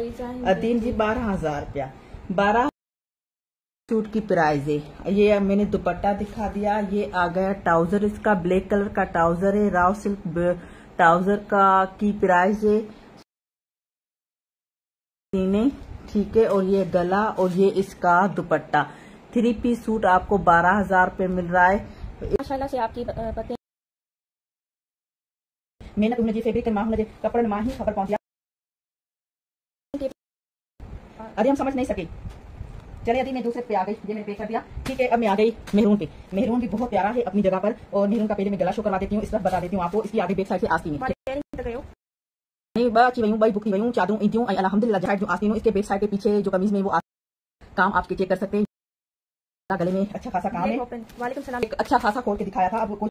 अदीम जी 12,000 रुपया 12 सूट की प्राइस है। ये मैंने दुपट्टा दिखा दिया, ये आ गया ट्राउजर, इसका ब्लैक कलर का ट्राउजर है, राव सिल्क ट्राउजर का की प्राइस है, ठीक है। और ये गला और ये इसका दुपट्टा, 3 पीस सूट आपको 12,000 रुपये मिल रहा है। माशाल्लाह से आपकी मेहनत उन्हें फैब्रिक माह कपड़ा माही खबर पहुंच गया। अरे हम समझ नहीं सके, चले अभी मैं दूसरे पे आ गई, ये मैंने पे कर दिया, ठीक है। अब मैं आ गई मेहरून पे। मेहरून भी बहुत प्यारा है अपनी जगह पर, और मेहरून का पहले मैं गला शो करवा देती हूँ, इस पर बता देती हूँ आपको। इसकी आगे बैक साइड से आस्ती है अल्हम्दुलिल्लाह जो आस्तीन हो, इसके बैक साइड के पीछे जो कमीज में वो काम आपके चेक कर सकते हैं। गले में अच्छा खासा काम है, अच्छा खासा खोल के दिखाया था। अब